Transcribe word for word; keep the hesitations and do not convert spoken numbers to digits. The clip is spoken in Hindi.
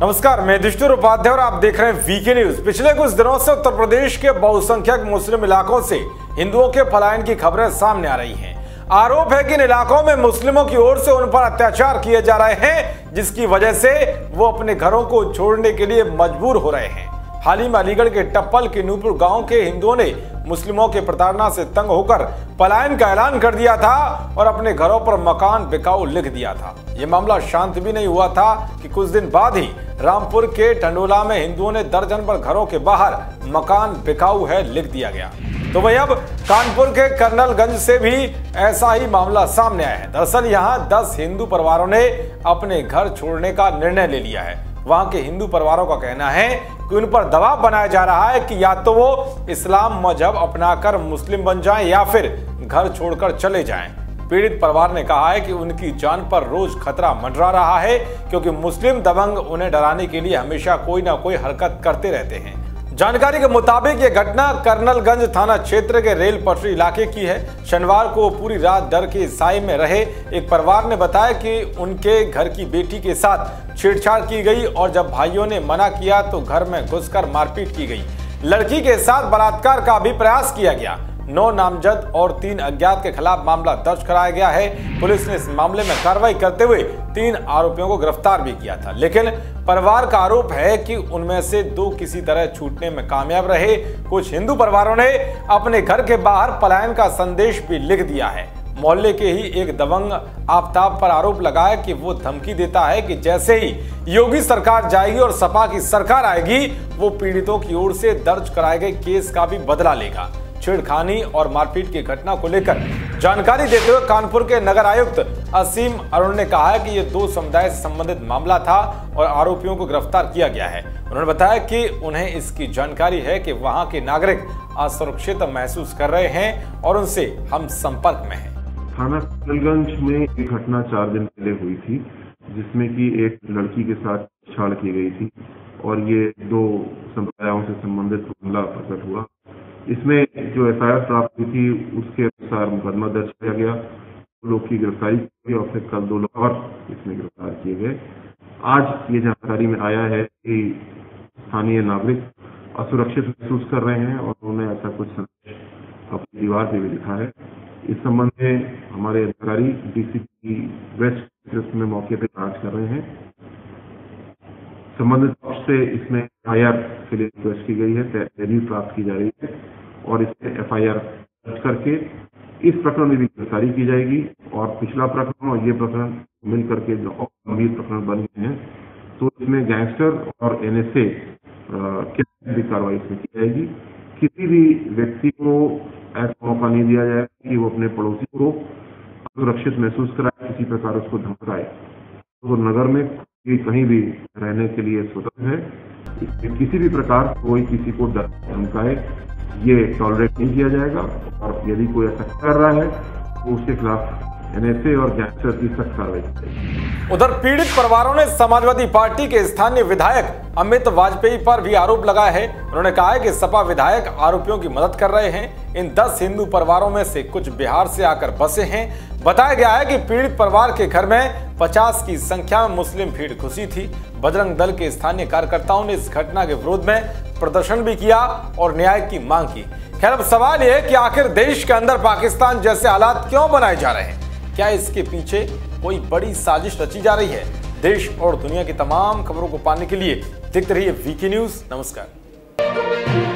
नमस्कार, मैं दुष्यंत उपाध्याय और आप देख रहे हैं वीके न्यूज। पिछले कुछ दिनों से उत्तर प्रदेश के बहुसंख्यक मुस्लिम इलाकों से हिंदुओं के पलायन की खबरें सामने आ रही हैं। आरोप है कि इन इलाकों में मुस्लिमों की ओर से उन पर अत्याचार किए जा रहे हैं, जिसकी वजह से वो अपने घरों को छोड़ने के लिए मजबूर हो रहे हैं। हाल ही में अलीगढ़ के टप्पल के नूपुर गाँव के हिंदुओं ने मुस्लिमों के प्रताड़ना से तंग होकर पलायन का ऐलान कर दिया था और अपने घरों पर मकान बिकाऊ लिख दिया था। यह मामला शांत भी नहीं हुआ था कि कुछ दिन बाद ही रामपुर के ठंडोला में हिंदुओं ने दर्जन पर घरों के बाहर मकान बिकाऊ है लिख दिया गया। तो वही अब कानपुर के करनलगंज से भी ऐसा ही मामला सामने आया है। दरअसल यहाँ दस हिंदू परिवारों ने अपने घर छोड़ने का निर्णय ले लिया है। वहाँ के हिंदू परिवारों का कहना है कि उन पर दबाव बनाया जा रहा है कि या तो वो इस्लाम मजहब अपनाकर मुस्लिम बन जाएं या फिर घर छोड़कर चले जाएं। पीड़ित परिवार ने कहा है कि उनकी जान पर रोज खतरा मंडरा रहा है, क्योंकि मुस्लिम दबंग उन्हें डराने के लिए हमेशा कोई ना कोई हरकत करते रहते हैं। जानकारी के मुताबिक ये घटना करनलगंज थाना क्षेत्र के रेल पटरी इलाके की है। शनिवार को पूरी रात डर की साए में रहे एक परिवार ने बताया कि उनके घर की बेटी के साथ छेड़छाड़ की गई और जब भाइयों ने मना किया तो घर में घुसकर मारपीट की गई। लड़की के साथ बलात्कार का भी प्रयास किया गया। नौ नामजद और तीन अज्ञात के खिलाफ मामला दर्ज कराया गया है। पुलिस ने इस मामले में कार्रवाई करते हुए तीन आरोपियों को गिरफ्तार भी किया था, लेकिन परिवार का आरोप है कि उनमें से दो किसी तरह छूटने में कामयाब रहे। कुछ हिंदू परिवारों ने अपने घर के बाहर पलायन का संदेश भी लिख दिया है। मोहल्ले के ही एक दबंग आफताब पर आरोप लगाया कि वो धमकी देता है कि जैसे ही योगी सरकार जाएगी और सपा की सरकार आएगी, वो पीड़ितों की ओर से दर्ज कराए गए केस का भी बदला लेगा। छेड़खानी और मारपीट की घटना को लेकर जानकारी देते हुए कानपुर के नगर आयुक्त असीम अरुण ने कहा है कि ये दो समुदाय से संबंधित मामला था और आरोपियों को गिरफ्तार किया गया है। उन्होंने बताया कि उन्हें इसकी जानकारी है कि वहां के नागरिक असुरक्षित महसूस कर रहे हैं और उनसे हम संपर्क में हैं। थाना करनलगंज में ये घटना चार दिन पहले हुई थी, जिसमें की एक लड़की के साथ छेड़छाड़ की गयी थी और ये दो समुदायों से संबंधित मामला प्रकट हुआ। इसमें जो एफ आई आर प्राप्त हुई थी उसके अनुसार मुकदमा दर्ज किया गया। दो लोग की गिरफ्तारी की और फिर कल दो लोग और इसमें गिरफ्तार किए गए। आज ये जानकारी में आया है कि स्थानीय नागरिक असुरक्षित महसूस कर रहे हैं और उन्होंने ऐसा कुछ संदेश अपनी दीवार पर भी लिखा है। इस संबंध में हमारे अधिकारी डीसीपी वेस्ट में मौके पर जांच कर रहे हैं। संबंधित पक्ष से इसमें एफ आई आर के लिए रिक्वेस्ट की गई है, तहरीर प्राप्त की जा रही है और इसमें एफ आई आर दर्ज करके इस प्रकरण में भी गिरफ्तारी की जाएगी। और पिछला प्रकरण और ये प्रकरण मिल करके जो गंभीर प्रकरण बन गए हैं, तो इसमें गैंगस्टर और एन एस ए के भी कार्रवाई इसमें की जाएगी। किसी भी व्यक्ति को ऐसा मौका नहीं दिया जाएगा कि वो अपने पड़ोसी को असुरक्षित महसूस कराए, किसी प्रकार उसको धमकाए। तो नगर में कहीं भी रहने के लिए स्वतंत्र है। किसी भी प्रकार कोई किसी को धमकाए ये टॉलरेट नहीं किया जाएगा और यदि कोई ऐसा कर रहा है तो उसके खिलाफ एनएसए और गैंगस्टर की सख्त कार्रवाई की। उधर पीड़ित परिवारों ने समाजवादी पार्टी के स्थानीय विधायक अमित वाजपेयी पर भी आरोप लगाया है। उन्होंने कहा है कि सपा विधायक आरोपियों की मदद कर रहे हैं। इन दस हिंदू परिवारों में से कुछ बिहार से आकर बसे हैं। बताया गया है कि पीड़ित परिवार के घर में पचास की संख्या में मुस्लिम भीड़ घुसी थी। बजरंग दल के स्थानीय कार्यकर्ताओं ने इस घटना के विरोध में प्रदर्शन भी किया और न्याय की मांग की। खैर, अब सवाल यह है कि आखिर देश के अंदर पाकिस्तान जैसे हालात क्यों बनाए जा रहे हैं? क्या इसके पीछे कोई बड़ी साजिश रची जा रही है? देश और दुनिया की तमाम खबरों को पाने के लिए देखते रहिए वीके न्यूज। नमस्कार।